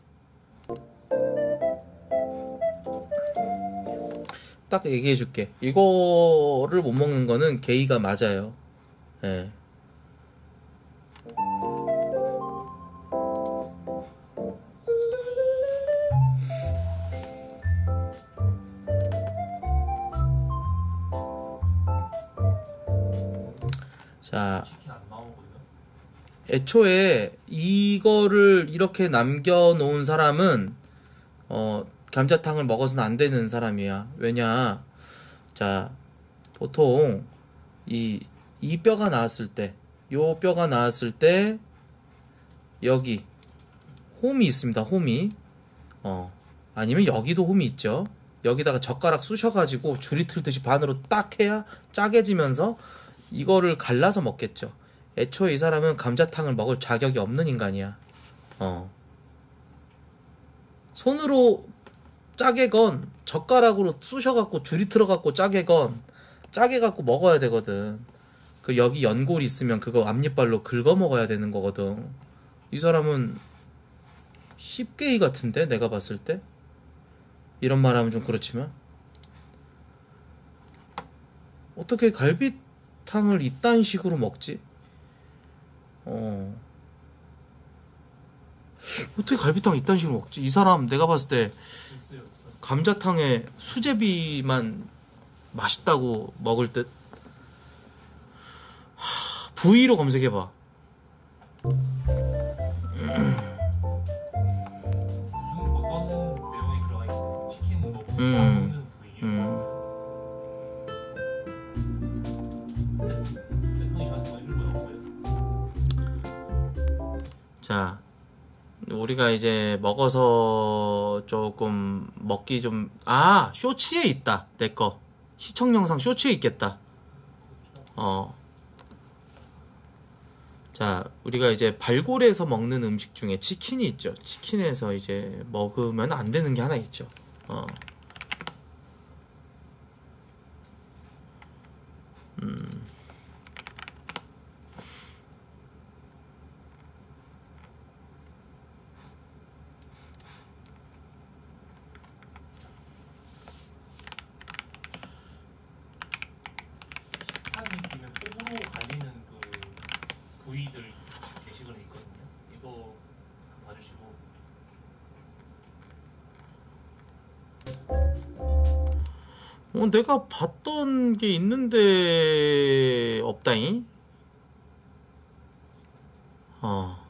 딱 얘기해줄게. 이거를 못 먹는 거는 게이가 맞아요. 예. 자, 애초에 이거를 이렇게 남겨놓은 사람은 어. 감자탕을 먹어서는 안 되는 사람이야. 왜냐, 자, 보통 이, 이 뼈가 나왔을 때, 요 뼈가 나왔을 때 여기 홈이 있습니다. 홈이 어 아니면 여기도 홈이 있죠. 여기다가 젓가락 쑤셔가지고 줄이 틀듯이 반으로 딱 해야 짜게지면서 이거를 갈라서 먹겠죠. 애초에 이 사람은 감자탕을 먹을 자격이 없는 인간이야. 어 손으로 짜게 건 젓가락으로 쑤셔갖고 줄이 틀어갖고 짜게 건 짜게 갖고 먹어야 되거든. 그 여기 연골이 있으면 그거 앞니빨로 긁어 먹어야 되는 거거든. 이 사람은 십개이 같은데 내가 봤을 때. 이런 말 하면 좀 그렇지만 어떻게 갈비탕을 이딴 식으로 먹지? 어 어떻게 갈비탕 이딴 식으로 먹지? 이 사람 내가 봤을 때 감자탕에 수제비만 맛있다고 먹을 듯. 하, 부위로 검색해봐. 음, 음. 자, 우리가 이제 먹어서 조금 먹기 좀, 아, 쇼츠에 있다. 내 거 시청 영상 쇼츠에 있겠다. 어. 자, 우리가 이제 발골해서 먹는 음식 중에 치킨이 있죠. 치킨에서 이제 먹으면 안 되는 게 하나 있죠. 어. 음. 식탁이 그냥 호불호 갈리는 그 부위들 게시글에 있거든요. 이거 봐주시고. 어, 내가 봤던 게 있는데 없다잉. 어.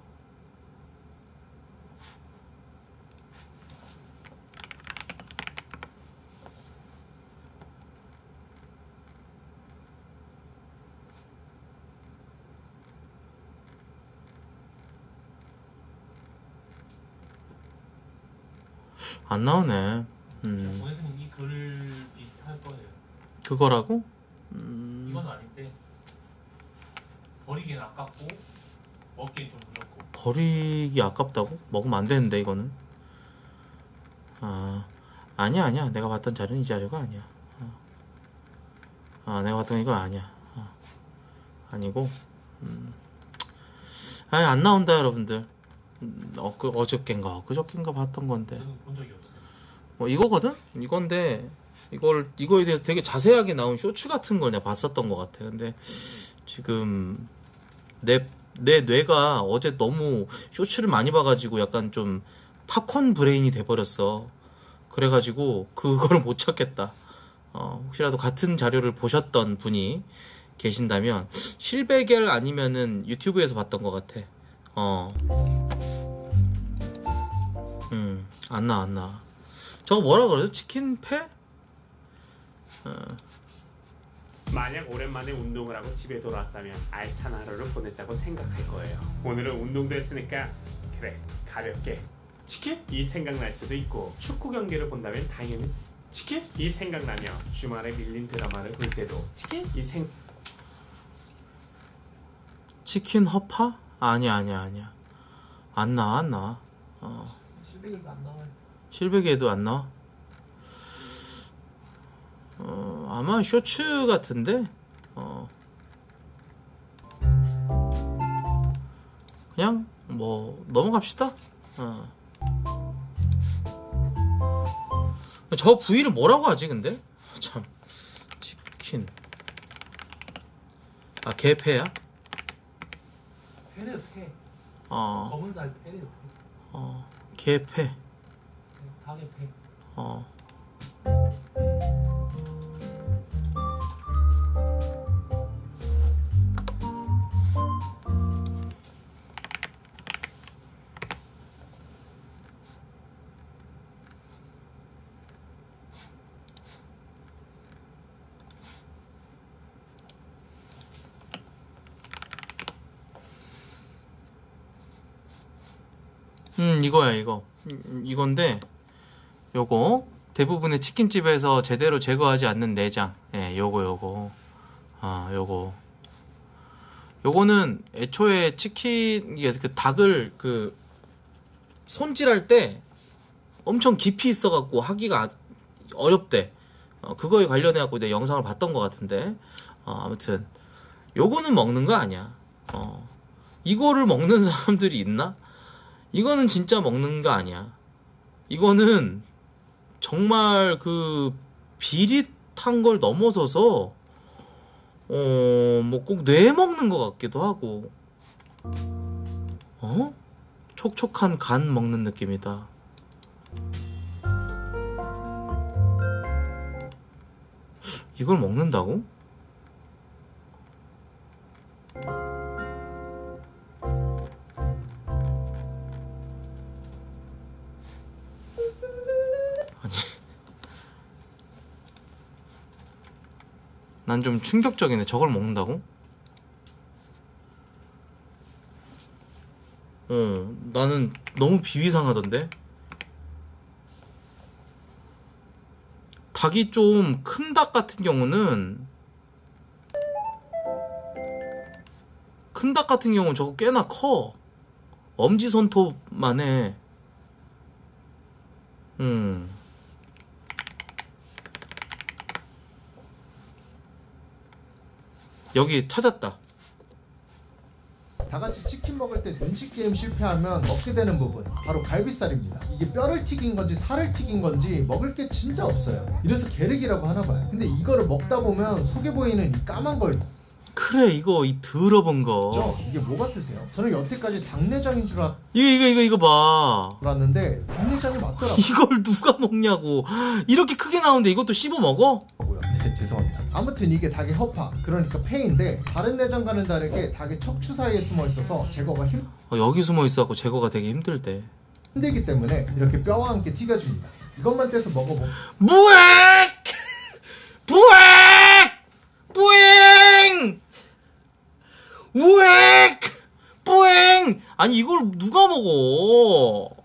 안 나오네. 음. 이 글을 비슷할 거예요. 그거라고? 음... 이건 아닌데 버리긴 아깝고 먹긴 좀 그렇고. 버리기 아깝다고? 먹으면 안 되는데 이거는. 아 아니야 아니야. 내가 봤던 자리는 이 자리가 아니야. 아 내가 봤던 이거 아니야. 아, 아니고. 음. 아니 안 나온다 여러분들. 음, 어, 그, 어저껜가 엊그저껜가 봤던 건데. 저는 본 적이 없어요. 뭐 이거거든? 이건데 이걸 이거에 대해서 되게 자세하게 나온 쇼츠 같은 걸 내가 봤었던 것 같아. 근데 지금 내, 내 뇌가 어제 너무 쇼츠를 많이 봐가지고 약간 좀 팝콘 브레인이 돼버렸어. 그래가지고 그거를 못 찾겠다. 어, 혹시라도 같은 자료를 보셨던 분이 계신다면 실베겔 아니면은 유튜브에서 봤던 것 같아. 어, 음, 안 나 안 나. 저거 뭐라 그러죠? 치킨패? 어. 만약 오랜만에 운동을 하고 집에 돌아왔다면 알찬 하루를 보냈다고 생각할 거예요. 오늘은 운동도 했으니까 그래 가볍게 치킨? 이 생각날 수도 있고 축구 경기를 본다면 당연히 치킨? 이 생각나며 주말에 밀린 드라마를 볼 때도 치킨? 이 생... 치킨 허파? 아니야 아니야 아니야. 안 나와 안 나와. 어. 실백일도 안 나와요. 실베개도 안 나와? 어, 아마 쇼츠 같은데? 어. 그냥 뭐 넘어갑시다. 어. 저 부위를 뭐라고 하지 근데? 참 치킨. 아 개패야? 패래요 패. 어. 검은살 패래요 패. 어 개패. 다개패. 어. 음, 이거야 이거. 음, 이건데. 요거 대부분의 치킨집에서 제대로 제거하지 않는 내장. 예, 요거 요거. 아, 요거. 요거는 애초에 치킨 이게 그 닭을 그 손질할 때 엄청 깊이 있어 갖고 하기가 어렵대. 어, 그거에 관련해 갖고 내가 영상을 봤던 것 같은데. 어, 아무튼 요거는 먹는 거 아니야. 어. 이거를 먹는 사람들이 있나? 이거는 진짜 먹는 거 아니야. 이거는 정말 그 비릿한 걸 넘어서서 어, 뭐 꼭 뇌 먹는 것 같기도 하고, 어? 촉촉한 간 먹는 느낌이다. 이걸 먹는다고? 아니, 난 좀 충격적이네. 저걸 먹는다고? 어, 나는 너무 비위상하던데? 닭이 좀 큰 닭 같은 경우는 큰 닭 같은 경우는 저거 꽤나 커. 엄지손톱만 해. 음. 여기 찾았다. 다같이 치킨 먹을 때 눈치 게임 실패하면 먹게 되는 부분 바로 갈비살입니다. 이게 뼈를 튀긴 건지 살을 튀긴 건지 먹을 게 진짜 없어요. 이래서 계륵이라고 하나봐요. 근데 이거를 먹다 보면 속에 보이는 이 까만 걸, 그래 이거 이 더러운 거, 이게 뭐 같으세요? 저는 여태까지 닭내장인 줄 알았... 이거 이거 이거 이거 봐 알았는데 닭내장이 맞더라고요. 이걸 누가 먹냐고. 이렇게 크게 나오는데 이것도 씹어 먹어? 네, 죄송합니다. 아무튼 이게 닭의 허파, 그러니까 폐인데 다른 내장과는 다르게 닭의 척추 사이에 숨어있어서 제거가 힘... 어, 여기 숨어있어서 제거가 되게 힘들대. 힘들기 때문에 이렇게 뼈와 함께 튀겨줍니다. 이것만 떼서 먹어보... 무액! 부액! 뿌잉! 우액! 뿌잉! 아니 이걸 누가 먹어?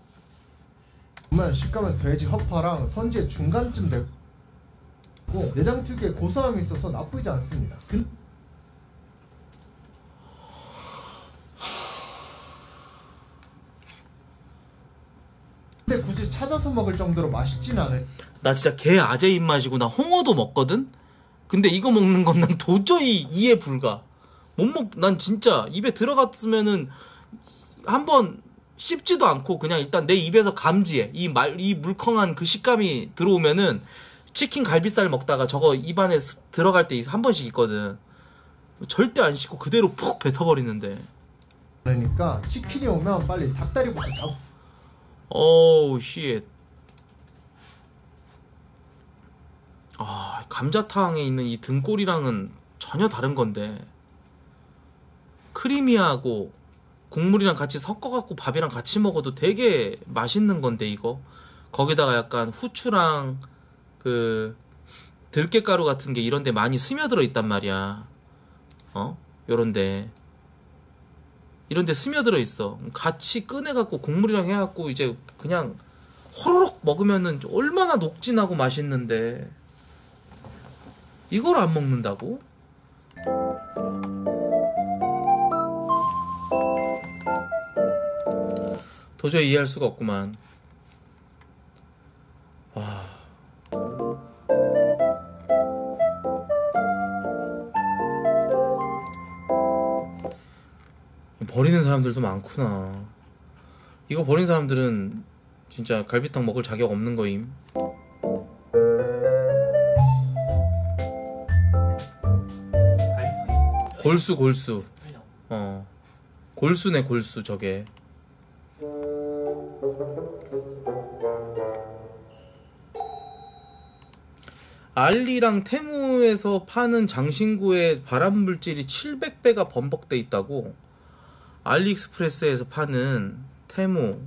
보면 식감은 돼지 허파랑 선지의 중간쯤 되고 내장 특유의 고소함이 있어서 나쁘지 않습니다. 근... 근데 굳이 찾아서 먹을 정도로 맛있진 않을. 나 진짜 개 아재 입맛이고 나 홍어도 먹거든? 근데 이거 먹는 건 난 도저히 이해 불가. 못 먹... 난 진짜 입에 들어갔으면은 한번 씹지도 않고 그냥 일단 내 입에서 감지해. 이 말, 이 물컹한 그 식감이 들어오면은 치킨 갈비살 먹다가 저거 입안에 들어갈 때 한 번씩 있거든. 절대 안 씻고 그대로 푹 뱉어버리는데. 그러니까 치킨이 오면 빨리 닭다리부터 잡. 오우 쉣. 아, 감자탕에 있는 이 등골이랑은 전혀 다른 건데. 크리미하고 국물이랑 같이 섞어갖고 밥이랑 같이 먹어도 되게 맛있는 건데 이거. 거기다가 약간 후추랑 그 들깨가루 같은 게 이런데 많이 스며들어 있단 말이야. 어? 요런데 이런데 스며들어 있어. 같이 꺼내갖고 국물이랑 해갖고 이제 그냥 호로록 먹으면은 얼마나 녹진하고 맛있는데 이걸 안 먹는다고? 도저히 이해할 수가 없구만. 와. 버리는 사람들도 많구나. 이거 버린 사람들은 진짜 갈비탕 먹을 자격 없는 거임. 골수 골수. 어. 골수네 골수 저게. 알리랑 테무에서 파는 장신구의 발암물질이 칠백 배가 범벅돼 있다고. 알리익스프레스에서 파는 테무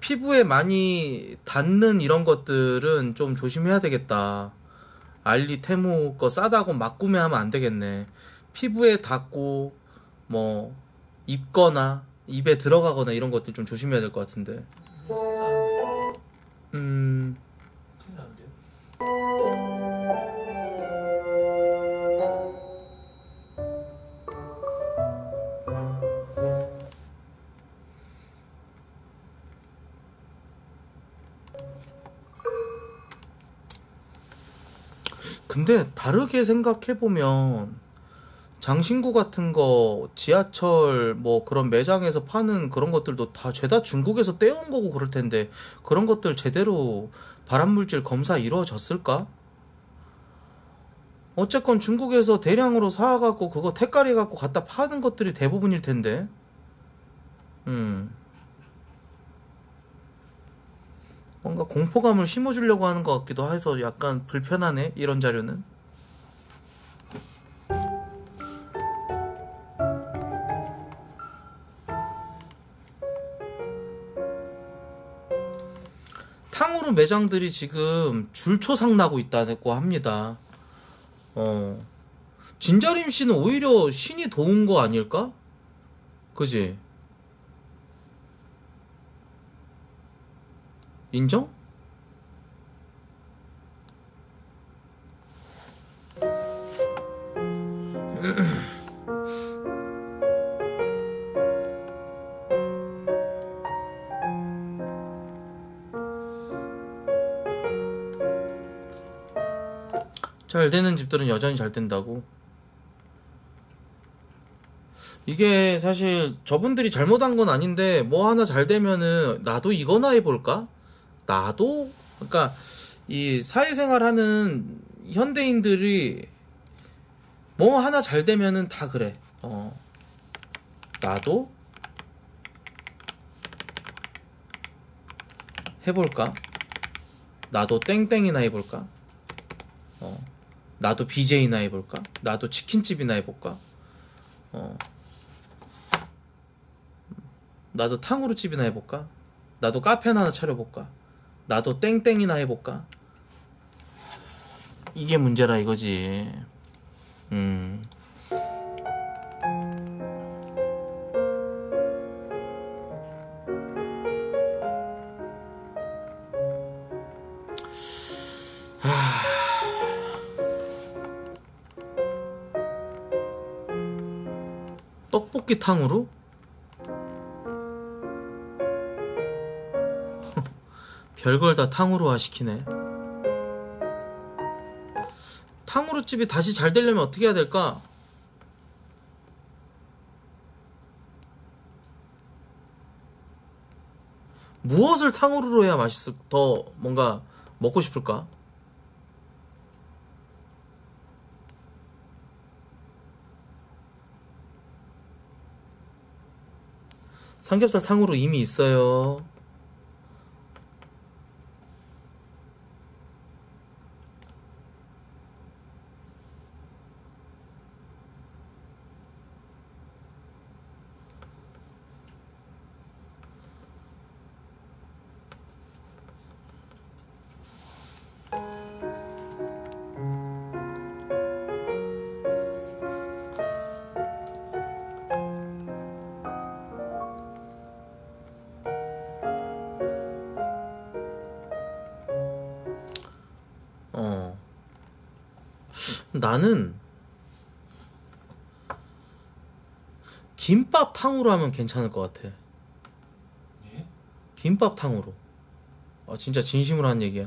피부에 많이 닿는 이런 것들은 좀 조심해야 되겠다. 알리 테무 거 싸다고 막 구매하면 안 되겠네. 피부에 닿고 뭐 입거나 입에 들어가거나 이런 것들 좀 조심해야 될 것 같은데. 음. 근데 다르게 생각해보면 장신구 같은 거 지하철 뭐 그런 매장에서 파는 그런 것들도 다 죄다 중국에서 떼온 거고 그럴 텐데 그런 것들 제대로 발암물질 검사 이루어졌을까? 어쨌건 중국에서 대량으로 사와갖고 그거 택갈이 갖고 갖다 파는 것들이 대부분일 텐데. 음. 뭔가 공포감을 심어주려고 하는 것 같기도 해서 약간 불편하네, 이런 자료는. 탕후루 매장들이 지금 줄초상 나고 있다고 합니다. 어. 진자림 씨는 오히려 신이 도운 거 아닐까? 그지? 인정? 잘 되는 집들은 여전히 잘 된다고. 이게 사실 저분들이 잘못한 건 아닌데 뭐 하나 잘 되면은 나도 이거나 해볼까? 나도? 그러니까 이 사회생활 하는 현대인들이 뭐 하나 잘 되면은 다 그래. 어. 나도? 해볼까? 나도 땡땡이나 해볼까? 어. 나도 비제이나 해볼까? 나도 치킨집이나 해볼까? 어. 나도 탕후루집이나 해볼까? 나도 카페나 하나 차려볼까? 나도 땡땡이나 해볼까? 이게 문제라 이거지. 음. 하... 떡볶이 탕후루? 별걸 다 탕후루화 시키네. 탕후루집이 다시 잘 되려면 어떻게 해야 될까? 무엇을 탕후루로 해야 맛있을, 더 뭔가 먹고 싶을까? 삼겹살 탕후루 이미 있어요. 나는 김밥 탕후루 하면 괜찮을 것 같아. 예? 김밥 탕후루. 아 진짜 진심으로 한 얘기야.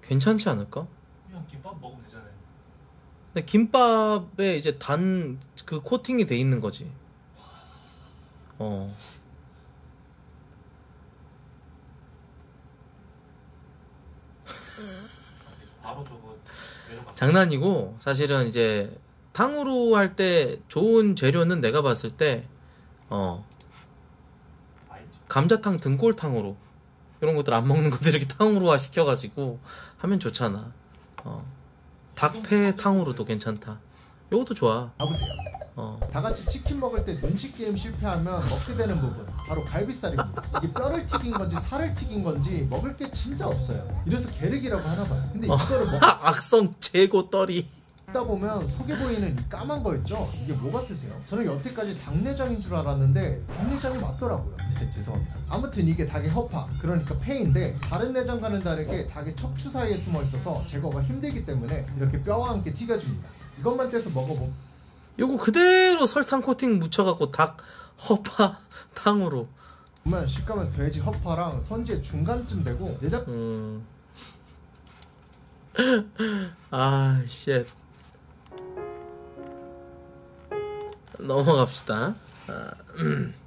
괜찮지 않을까? 그냥 김밥 먹으면 되잖아요. 근데 김밥에 이제 단 그 코팅이 돼 있는 거지. 어. 장난이고 사실은 이제 탕후루 할 때 좋은 재료는 내가 봤을 때 어 감자탕 등골 탕후루 이런 것들 안 먹는 것들 이렇게 탕후루화 시켜가지고 하면 좋잖아. 어 닭패 탕후루도 괜찮다. 요것도 좋아. 가보세요. 어. 다 같이 치킨 먹을 때 눈치 게임 실패하면 먹게 되는 부분 바로 갈비살입니다. 이게 뼈를 튀긴 건지 살을 튀긴 건지 먹을 게 진짜 없어요. 이래서 계륵이라고 하나 봐요. 근데 이거를 먹 악성 재고 떨이 먹다 보면 속에 보이는 이 까만 거 있죠? 이게 뭐 같으세요? 저는 여태까지 닭내장인 줄 알았는데 닭내장이 맞더라고요. 네, 죄송합니다. 아무튼 이게 닭의 허파, 그러니까 폐인데 다른 내장과는 다르게 닭의 척추 사이에 숨어 있어서 제거가 힘들기 때문에 이렇게 뼈와 함께 튀겨줍니다. 이것만 떼서 먹어보. 요거 그대로 설탕 코팅 묻혀갖고 닭 허파 탕으로 보면 식감은 돼지 허파랑 선지의 중간쯤 되고 내장. 음. 아 쉣. 넘어갑시다. 아,